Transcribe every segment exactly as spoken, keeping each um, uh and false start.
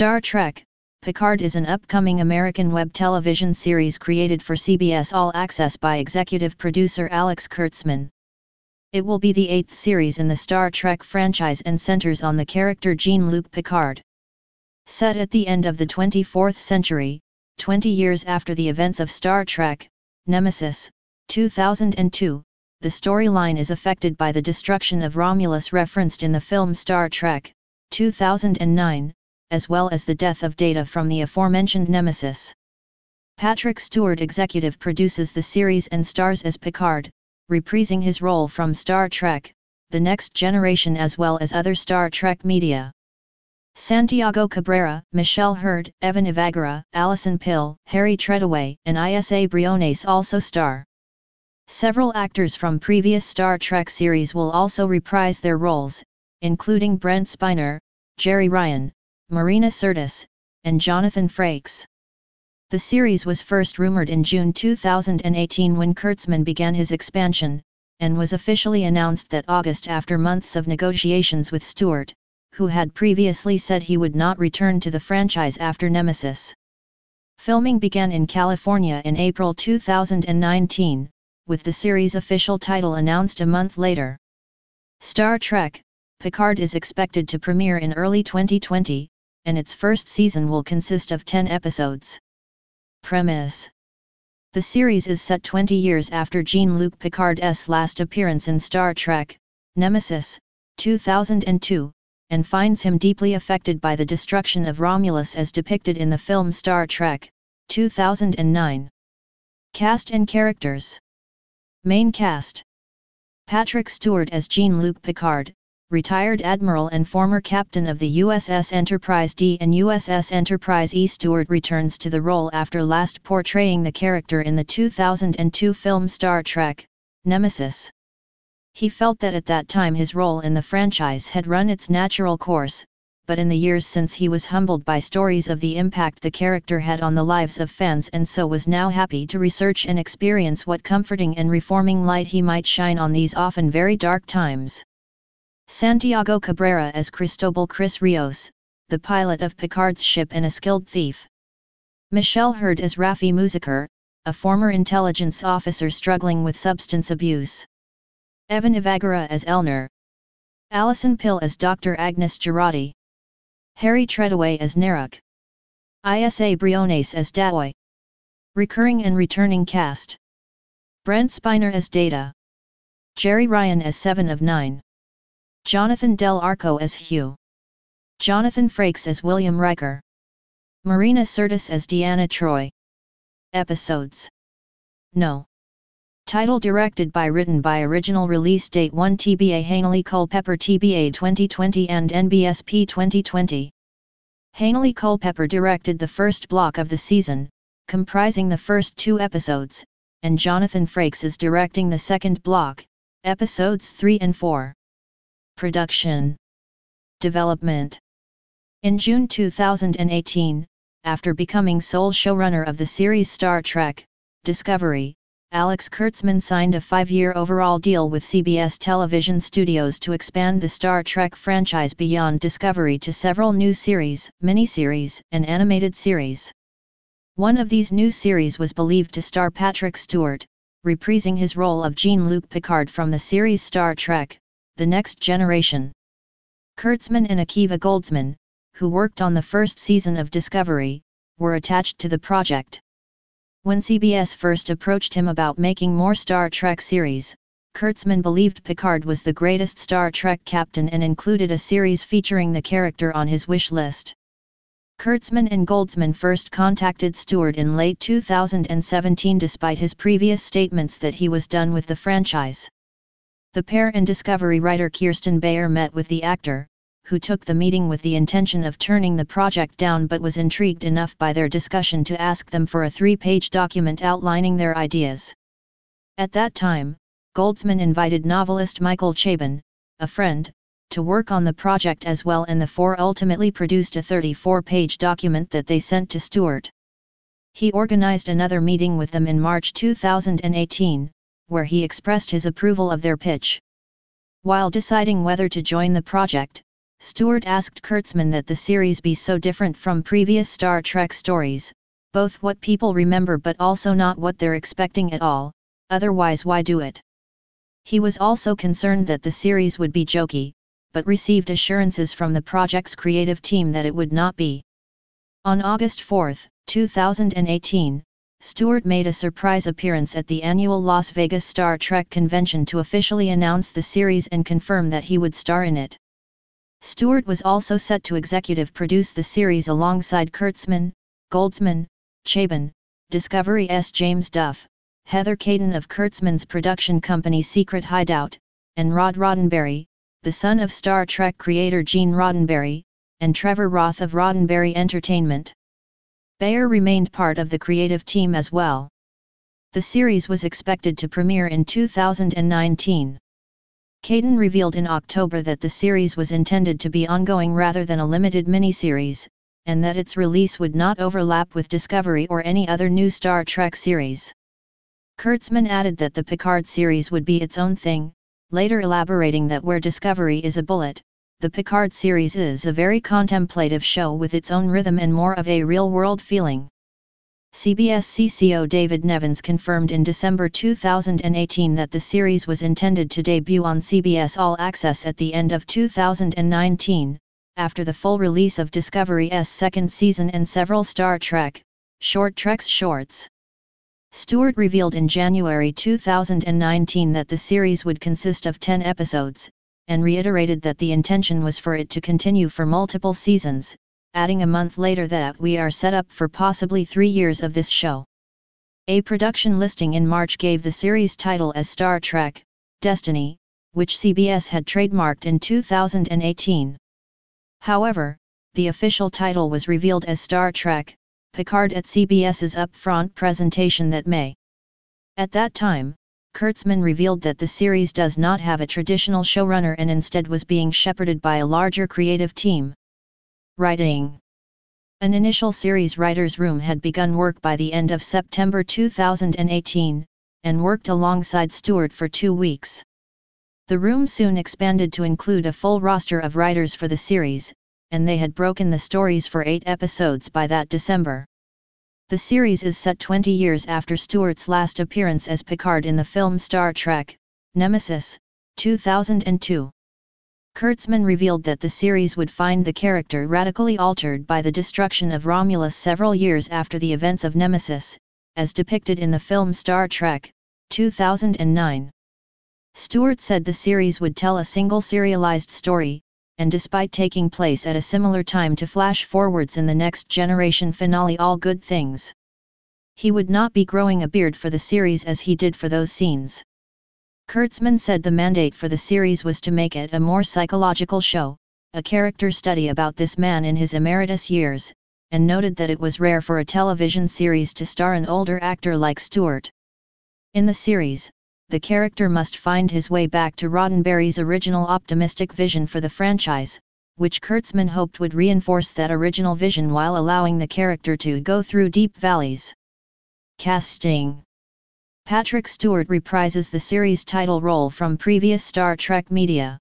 Star Trek: Picard is an upcoming American web television series created for C B S All Access by executive producer Alex Kurtzman. It will be the eighth series in the Star Trek franchise and centers on the character Jean-Luc Picard. Set at the end of the twenty-fourth century, twenty years after the events of Star Trek: Nemesis, two thousand two, the storyline is affected by the destruction of Romulus referenced in the film Star Trek, two thousand nine. As well as the death of Data from the aforementioned Nemesis. Patrick Stewart executive produces the series and stars as Picard, reprising his role from Star Trek: The Next Generation as well as other Star Trek media. Santiago Cabrera, Michelle Hurd, Evan Evagora, Alison Pill, Harry Treadaway, and Isa Briones also star. Several actors from previous Star Trek series will also reprise their roles, including Brent Spiner, Jeri Ryan, Marina Sirtis, and Jonathan Frakes. The series was first rumored in June two thousand eighteen when Kurtzman began his expansion, and was officially announced that August after months of negotiations with Stewart, who had previously said he would not return to the franchise after Nemesis. Filming began in California in April two thousand nineteen, with the series' official title announced a month later. Star Trek: Picard is expected to premiere in early twenty twenty. And its first season will consist of ten episodes. Premise: the series is set twenty years after Jean-Luc Picard's last appearance in Star Trek: Nemesis, two thousand two, and finds him deeply affected by the destruction of Romulus as depicted in the film Star Trek, two thousand nine. Cast and characters. Main cast: Patrick Stewart as Jean-Luc Picard, retired admiral and former captain of the U S S Enterprise D and U S S Enterprise E. Stewart returns to the role after last portraying the character in the two thousand two film Star Trek: Nemesis. He felt that at that time his role in the franchise had run its natural course, but in the years since he was humbled by stories of the impact the character had on the lives of fans and so was now happy to research and experience what comforting and reforming light he might shine on these often very dark times. Santiago Cabrera as Cristobal Chris Rios, the pilot of Picard's ship and a skilled thief. Michelle Hurd as Rafi Muziker, a former intelligence officer struggling with substance abuse. Evan Evagora as Elner. Alison Pill as Doctor Agnes Jurati. Harry Treadaway as Narek. Isa Briones as Dahj. Recurring and returning cast: Brent Spiner as Data. Jeri Ryan as Seven of Nine. Jonathan Del Arco as Hugh. Jonathan Frakes as William Riker. Marina Sirtis as Deanna Troi. Episodes. No. Title directed by written by original release date one T B A Hanelle Culpepper T B A twenty twenty and N B S P twenty twenty. Hanelle Culpepper directed the first block of the season, comprising the first two episodes, and Jonathan Frakes is directing the second block, episodes three and four. Production. Development. In June two thousand eighteen, after becoming sole showrunner of the series Star Trek: Discovery, Alex Kurtzman signed a five-year overall deal with C B S Television Studios to expand the Star Trek franchise beyond Discovery to several new series, miniseries, and animated series. One of these new series was believed to star Patrick Stewart, reprising his role of Jean-Luc Picard from the series Star Trek: The Next Generation. Kurtzman and Akiva Goldsman, who worked on the first season of Discovery, were attached to the project. When C B S first approached him about making more Star Trek series, Kurtzman believed Picard was the greatest Star Trek captain and included a series featuring the character on his wish list. Kurtzman and Goldsman first contacted Stewart in late two thousand seventeen despite his previous statements that he was done with the franchise. The pair and Discovery writer Kirsten Bayer met with the actor, who took the meeting with the intention of turning the project down but was intrigued enough by their discussion to ask them for a three-page document outlining their ideas. At that time, Goldsman invited novelist Michael Chabon, a friend, to work on the project as well, and the four ultimately produced a thirty-four page document that they sent to Stewart. He organized another meeting with them in March two thousand eighteen. Where he expressed his approval of their pitch. While deciding whether to join the project, Stewart asked Kurtzman that the series be so different from previous Star Trek stories, both what people remember but also not what they're expecting at all, otherwise why do it? He was also concerned that the series would be jokey, but received assurances from the project's creative team that it would not be. On August fourth, two thousand eighteen, Stewart made a surprise appearance at the annual Las Vegas Star Trek convention to officially announce the series and confirm that he would star in it. Stewart was also set to executive produce the series alongside Kurtzman, Goldsman, Chabon, Discovery's James Duff, Heather Caden of Kurtzman's production company Secret Hideout, and Rod Roddenberry, the son of Star Trek creator Gene Roddenberry, and Trevor Roth of Roddenberry Entertainment. Bayer remained part of the creative team as well. The series was expected to premiere in two thousand nineteen. Caden revealed in October that the series was intended to be ongoing rather than a limited miniseries, and that its release would not overlap with Discovery or any other new Star Trek series. Kurtzman added that the Picard series would be its own thing, later elaborating that where Discovery is a bullet, the Picard series is a very contemplative show with its own rhythm and more of a real-world feeling. C B S C C O David Nevins confirmed in December two thousand eighteen that the series was intended to debut on C B S All Access at the end of two thousand nineteen, after the full release of Discovery's second season and several Star Trek, Short Trek's shorts. Stewart revealed in January two thousand nineteen that the series would consist of ten episodes, and reiterated that the intention was for it to continue for multiple seasons, adding a month later that we are set up for possibly three years of this show. A production listing in March gave the series title as Star Trek: Destiny, which C B S had trademarked in two thousand eighteen. However, the official title was revealed as Star Trek: Picard at CBS's upfront presentation that May. At that time, Kurtzman revealed that the series does not have a traditional showrunner and instead was being shepherded by a larger creative team. Writing. An initial series writer's room had begun work by the end of September two thousand eighteen, and worked alongside Stewart for two weeks. The room soon expanded to include a full roster of writers for the series, and they had broken the stories for eight episodes by that December. The series is set twenty years after Stewart's last appearance as Picard in the film Star Trek: Nemesis, two thousand two. Kurtzman revealed that the series would find the character radically altered by the destruction of Romulus several years after the events of Nemesis, as depicted in the film Star Trek: two thousand nine. Stewart said the series would tell a single serialized story, and despite taking place at a similar time to flash forwards in the Next Generation finale All Good Things. He would not be growing a beard for the series as he did for those scenes. Kurtzman said the mandate for the series was to make it a more psychological show, a character study about this man in his emeritus years, and noted that it was rare for a television series to star an older actor like Stewart. In the series, the character must find his way back to Roddenberry's original optimistic vision for the franchise, which Kurtzman hoped would reinforce that original vision while allowing the character to go through deep valleys. Casting. Patrick Stewart reprises the series' title role from previous Star Trek media.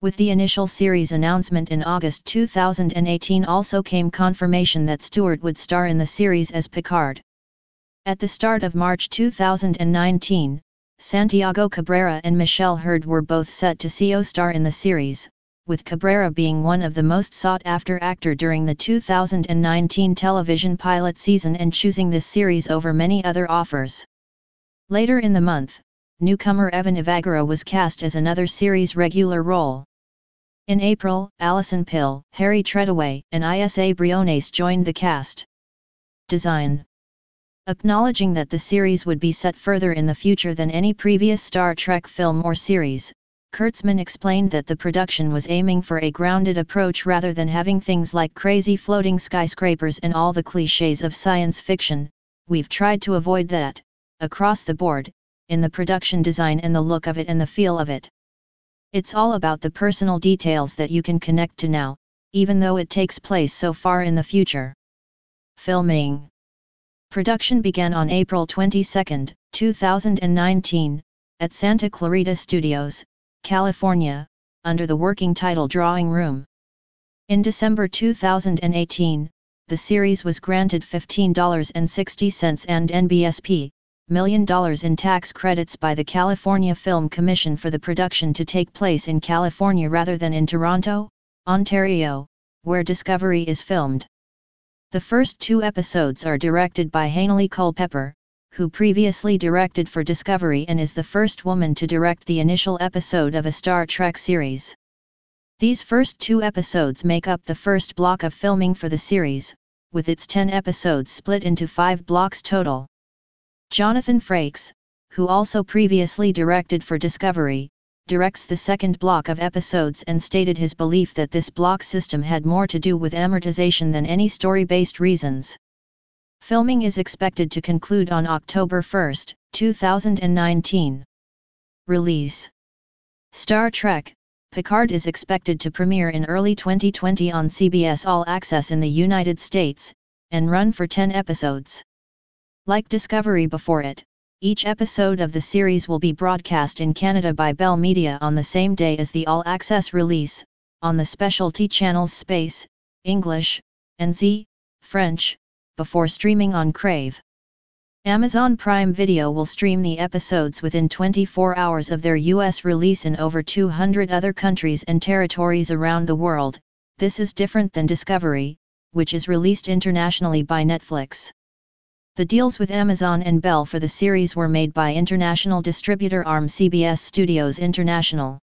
With the initial series announcement in August two thousand eighteen also came confirmation that Stewart would star in the series as Picard. At the start of March two thousand nineteen, Santiago Cabrera and Michelle Hurd were both set to co-star in the series, with Cabrera being one of the most sought-after actor during the two thousand nineteen television pilot season and choosing this series over many other offers. Later in the month, newcomer Evan Evagora was cast as another series regular role. In April, Alison Pill, Harry Treadaway, and Isa Briones joined the cast. Design. Acknowledging that the series would be set further in the future than any previous Star Trek film or series, Kurtzman explained that the production was aiming for a grounded approach rather than having things like crazy floating skyscrapers and all the clichés of science fiction. We've tried to avoid that, across the board, in the production design and the look of it and the feel of it. It's all about the personal details that you can connect to now, even though it takes place so far in the future. Filming. Production began on April twenty-second, two thousand nineteen, at Santa Clarita Studios, California, under the working title Drawing Room. In December two thousand eighteen, the series was granted fifteen dollars and sixty cents and N B S P, million dollars in tax credits by the California Film Commission for the production to take place in California rather than in Toronto, Ontario, where Discovery is filmed. The first two episodes are directed by Hanelle Culpepper, who previously directed for Discovery and is the first woman to direct the initial episode of a Star Trek series. These first two episodes make up the first block of filming for the series, with its ten episodes split into five blocks total. Jonathan Frakes, who also previously directed for Discovery, directs the second block of episodes and stated his belief that this block system had more to do with amortization than any story-based reasons. Filming is expected to conclude on October first, two thousand nineteen. Release. Star Trek: Picard is expected to premiere in early twenty twenty on C B S All Access in the United States, and run for ten episodes. Like Discovery before it, each episode of the series will be broadcast in Canada by Bell Media on the same day as the All Access release, on the specialty channels Space, English, and Z, French, before streaming on Crave. Amazon Prime Video will stream the episodes within twenty-four hours of their U S release in over two hundred other countries and territories around the world. This is different than Discovery, which is released internationally by Netflix. The deals with Amazon and Bell for the series were made by international distributor arm C B S Studios International.